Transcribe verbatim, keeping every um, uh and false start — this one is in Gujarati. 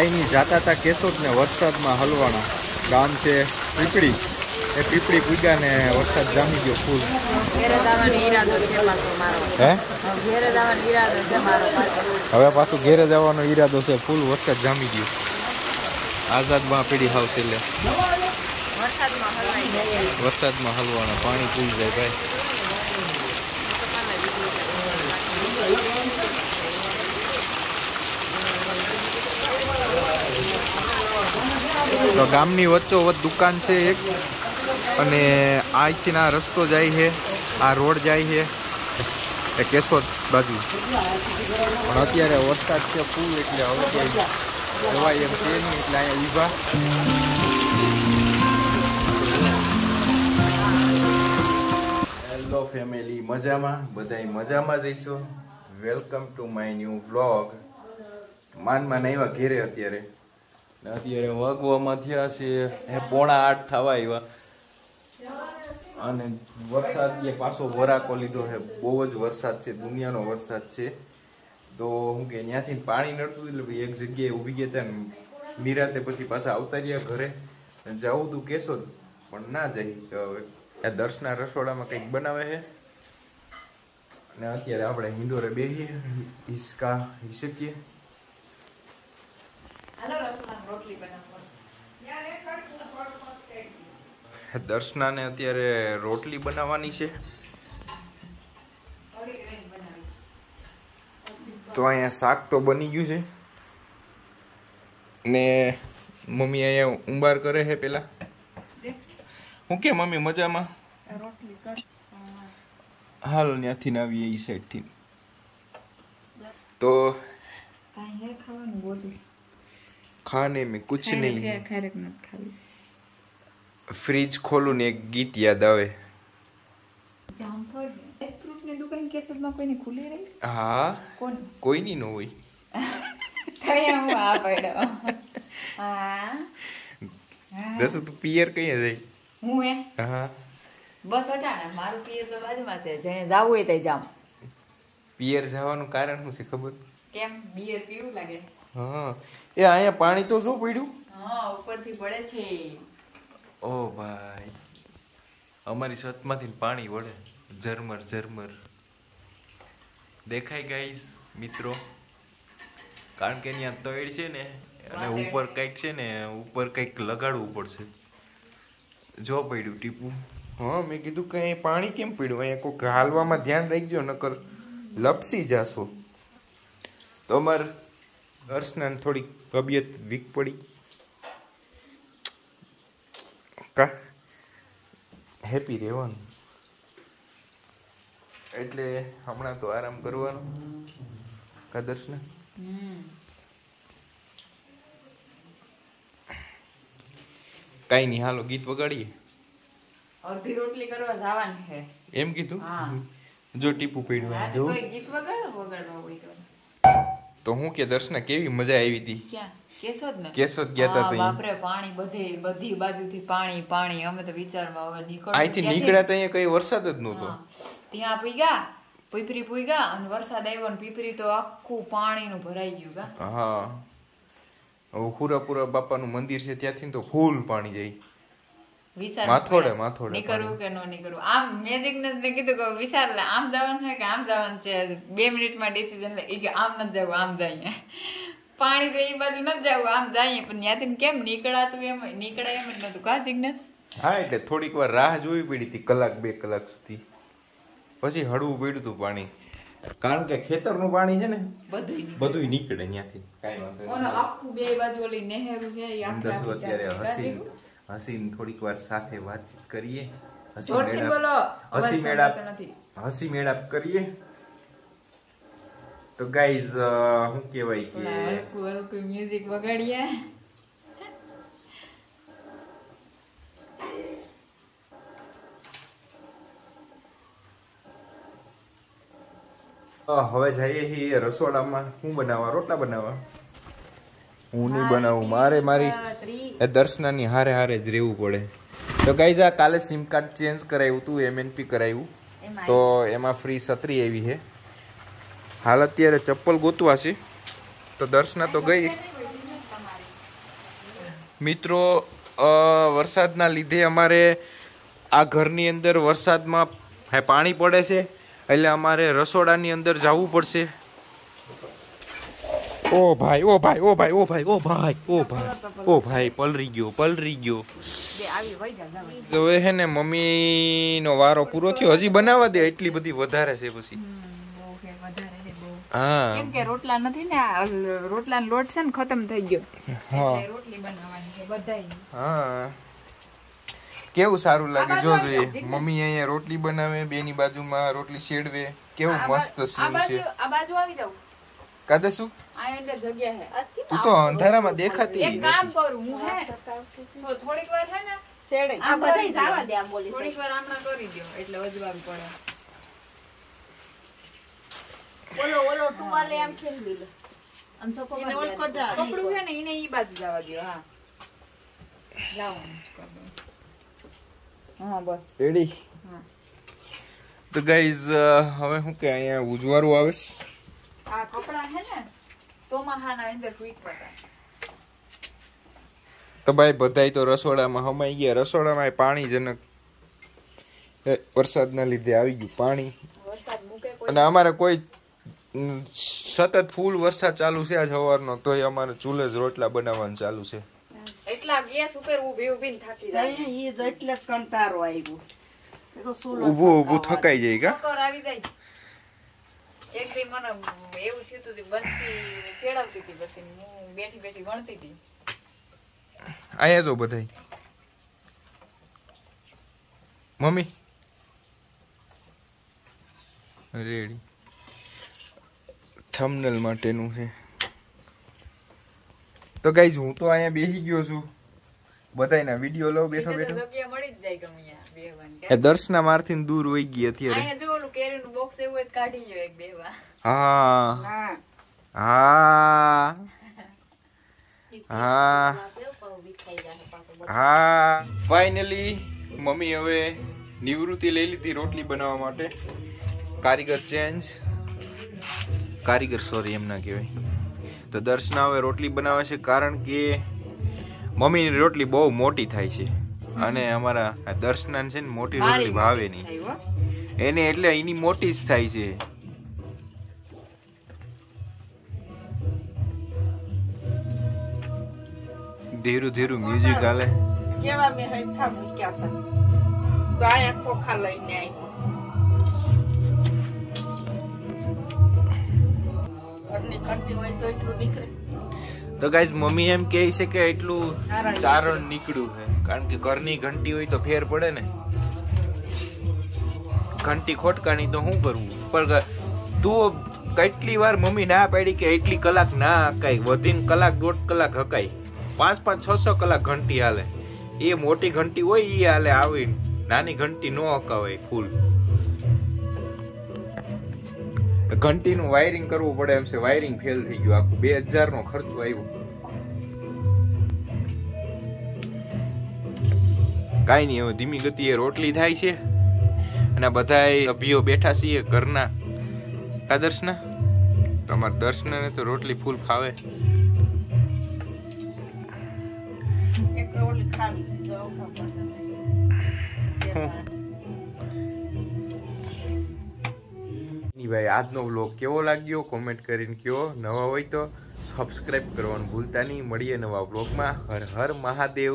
આઈની જાતા હતા કેશોદને વરસાદમાં હલવાણા ગામ છે પીપળી એ પીપળી પૂજા ને વરસાદ જામી ગયો ફૂલ હે હવે પાછું ઘેરે જવાનો ઈરાદો છે ફૂલ વરસાદ જામી ગયો આઝાદ માં પીડી હાવશે લે વરસાદમાં હલવાણા પાણી પૂરી જાય ભાઈ તો ગામની વચ્ચોવચ્ચ દુકાન છે એક અને અહીંથી આ રસ્તો જાય છે આ રોડ જાય છે એ કેશોદ બાજુ પણ અત્યારે વરસાદ છે ફૂલ એટલે હવે જવાય એમ છે નહીં એટલે અહીંયા ઊભા હેલો ફેમિલી મજામાં બધા મજામાં જઈશું welcome to my new vlog માનમાં આવ્યા ઘેરે અત્યારે અત્યારે વાગવામાં થયા છે પોણા આઠ થવા આવ્યા અને વરસાદ એ પાછો વરાકો લીધો છે બહુ જ વરસાદ છે દુનિયાનો વરસાદ છે તો હું કે ત્યાંથી પાણી નડતું એટલે ભાઈ એક જગ્યાએ ઊભી ગયા ત્યાં નિરાતે પછી પાછા આવતા રહ્યા ઘરે જવું હતું કેશોદ પણ ના જઈ આ દર્શના રસોડામાં કંઈક બનાવે છે અને અત્યારે આપણે હિંડોરે બેસીએ હિસકા હિસકીએ દર્શનાને અત્યારે રોટલી બનાવવાની છે તો અહીંયા શાક તો બની ગયું છે ને મમ્મી અહીંયા ઉંબાર કરે છે પેલા હું કે મમ્મી મજામાં હાલ ત્યાંથી આવીએ ઈ સાઈડથી તો खाने में कुछ नहीं है फ्रिज खोलू ने एक गीत याद आवे फ्रूट ने दुकान केशोद में कोई नहीं खुली रही हां कौन कोई नहीं नो हुई तया हूं आ पड़ो हां दस तो पियर कहीं है हूं है हां बस हटाना मारू पियर तो बाजू में है जहां जाऊ है तई जाम पियर જવાનું કારણ શું છે ખબર કેમ બીયર પીવું લાગે હા એ આયા પાણી તો શું પડ્યું હા ઉપરથી પડે છે ઓ ભાઈ અમારી છતમાંથી પાણી વળે ઝરમર ઝરમર દેખાય ગાઈસ મિત્રો કારણ કે અહીંયા તોડ છે ને અને ઉપર કંઈક છે ને ઉપર કંઈક લગાડવું પડશે જો પડ્યું ટીપું હા મેં કીધું કે અહીં પાણી કેમ પડ્યું અહીંયા કોઈ હાલવામાં ધ્યાન રાખજો નકર લપસી જાશો તો અમાર દર્શનાને થોડી તબિયત વીક પડી કા હેપી રહેવાનું એટલે હમણાં તો આરામ કરવાનો કા દર્શના કાંઈ નહીં હાલો ગીત વગાડીએ અડધી રોટલી કરવા જવાની છે એમ કીધું જો ટીપું પડ્યું જો ગીત વગાડો વગાડવા હોય તો હું કે દર્શના કેવી મજા આવી હતી ક્યાં કેશોદ ને કેશોદ ગયા હતા ત્યાં બાપરે પાણી બધે બધી બાજુથી પાણી પાણી અમે તો વિચારમાં હવે નીકળ્યા અહીંથી નીકળ્યા તો અહીંયા કઈ વરસાદ જ નહોતો ત્યાં પૂગ્યા પીપરી પૂગ્યા અને વરસાદ આવ્યો ને પીપરી તો આખું પાણીનું ભરાઈ ગયું ગા હા ઓ ખુરાપુરા બાપાનું મંદિર છે ત્યાંથી તો ફૂલ પાણી જાય વિચાર માથોડે માથોડે નીકળું કે ન નીકળું આમ મેજિક ને કીધું કે વિચાર લે આમ જવાનું છે કે આમ જવાનું છે બે મિનિટમાં ડિસિઝન લે કે આમ ન જાવ આમ જઈએ પાણી જેવી બાજુ ન જાવ આમ જઈએ પણ ત્યાંથી કેમ નીકળાતું એમ નીકળાય એમ નતું કા જિગ્નેશ હા એટલે થોડીક વાર રાહ જોવી પડી હતી કલાક બે કલાક સુધી પછી હળવું પડ્યું હતું પાણી કારણ કે ખેતરનું પાણી છે ને બધું બધું નીકળે ત્યાંથી કાઈ વાંધો ઓનો આખું બે બાજુ ઓલી નહેરું છે એ આખું અત્યારે હસી હસીન થોડીક વાર સાથે વાતચીત કરીએ હસી બોલો હસી મેળાપ હસી મેળાપ કરીએ તો ગાઈઝ હું કહેવાય કે હલકું હલકું મ્યુઝિક વગાડીએ હવે જઈએ છીએ રસોડામાં હું બનાવવા રોટલા બનાવવા હું નહીં બનાવું મારે મારી દર્શનાની હારે હારે જ રહેવું પડે તો ગાઈઝ આ કાલે સિમ કાર્ડ ચેન્જ કરાવ્યું હતું એમએનપી કરાવ્યું તો એમાં ફ્રી છત્રી આવી છે હાલ અત્યારે ચપ્પલ ગોતવા છે તો દર્શના તો ગઈ મિત્રો વરસાદના લીધે અમારે આ ઘરની અંદર વરસાદમાં પાણી પડે છે એટલે અમારે રસોડાની અંદર જવું પડશે. ઓ ભાઈ ઓ ભાઈ ઓ ભાઈ ઓ ભાઈ ઓ ભાઈ ઓ ભાઈ ઓ ભાઈ પલરી ગયો પલરી ગયો. હવે છે ને મમ્મી નો વારો પૂરો થયો, હજી બનાવવા દે એટલી બધી વધારે છે પછી. હા કેમ કે રોટલા નથી ને, રોટલાનો લોટ છે ને ખતમ થઈ ગયો. હા રોટલી બનાવવાની છે બધાયની. હા કેવું સારું લાગે જો જોઈએ, મમ્મી અહીંયા રોટલી બનાવે, બેની બાજુમાં રોટલી શેડવે, કેવું મસ્ત સીન છે. આ બાજુ આવી જાવ કાદે શું આ અંદર જગ્યા હે. તું તો અંધારામાં દેખાતી. એક કામ કરું હું હે, તો થોડીક વાર હે ને શેડે આ બધી જવા દે. આમ બોલી થોડીક વાર આમણા કરી દયો એટલે અજવાળું પડે. ઓલો ઓલો તું આલે આમ ખેલ લે આમ તો કોણ ઓલ કર જા કપડું હે ને એને ઈ બાજુ જવા દયો. હા જાવ કર દો. હા બસ રેડી. હા તો ગાઈસ હવે હું કે અહીંયા ઉજવારું આવે છે. આ કપડા હે ને સોમાહાના અંદર ફૂટ પડતા. તો ભાઈ બધાય તો રસોડામાં હમાઈ ગયા. રસોડામાં પાણી જનક વરસાદના લીધે આવી ગયું પાણી. વરસાદ મૂકે કોઈ અને અમારે કોઈ સતત ફૂલ વરસાદ ચાલુ છે આજ સવારનો, તોય અમારે ચૂલે જ રોટલા બનાવવાનું ચાલુ છે. એટલા ગેસ ઉપર ઊભી ઊભી થાકી જાય. ઈ જ એટલે કંટારો આવ્યો. એ તો સુલો ઊભો ઊભો થકાઈ જાય કા. સકર આવી જાય. એક દી મને એવું થતું કે બંસી છેડાવતી હતી, બસ હું બેઠી બેઠી વણતી હતી. આયા જો બધાય મમ્મી રેડી થંબનેલ માટેનું છે. તો ગાઈઝ હું તો અહીંયા બેસી ગયો છું. બધાયના વિડિયો લઉં બેઠો બેઠો. જગ્યા મળી જ જાય કે અહીંયા બેહવાની. એ દર્શના મારથી દૂર હોઈ ગઈ અત્યારે. અહીંયા જો ઓલું કેરીનું બોક્સ એવું જ કાઢી લ્યો એક બેહવા. હા હા હા હા હા ફાઇનલી મમ્મી હવે નિવૃત્તિ લઈ લીધી રોટલી બનાવવા માટે. કારીગર ચેન્જ, કારીગર સોરી એમ ના કહેવાય. તો દર્શના હવે રોટલી બનાવે છે કારણ કે મમ્મીની રોટલી બહુ મોટી થાય છે અને અમારા દર્શના છે ને મોટી રોટલી ભાવે નહીં એને, એટલે એની મોટી જ થાય છે. ધીરું ધીરું મ્યુઝિક હાલે. કેવા મે હૈઠા મૂક્યા હતા તો આયા ખોખા લઈને આવી ઘરની કરતી હોય તો એટલું નીકળે. તો ગાઈઝ મમ્મી એમ કહે છે કે એટલું ચારણ નીકળ્યું છે કારણ કે ઘરની ઘંટી હોય તો ફેર પડે ને. ઘંટી ખોટકાની તો શું કરવું, પણ તું કેટલી વાર મમ્મી ના પાડી કે એટલી કલાક ના હકાય, વધીને કલાક દોઢ કલાક હકાય. પાંચ પાંચ છ છ કલાક ઘંટી હાલે. એ મોટી ઘંટી હોય એ હાલે, આવી નાની ઘંટી ન હકાવાય ફૂલ. ઘંટીનું વાયરિંગ કરવું પડે એમ છે, વાયરિંગ ફેલ થઈ ગયું આખું. બે હજાર નો ખર્ચો આવ્યો. કાંઈ નહીં હવે ધીમી ગતિએ રોટલી થાય છે અને બધાય સભ્યો બેઠા છીએ ઘરના. કા દર્શના, તમારા દર્શનાને તો રોટલી ફૂલ ફાવે. ભાઈ આજનો વ્લોગ કેવો લાગ્યો કોમેન્ટ કરીને કહો. નવા હોય તો સબસ્ક્રાઈબ કરવાનું ભૂલતા નહીં. મળીએ નવા વ્લોગમાં. હર હર મહાદેવ.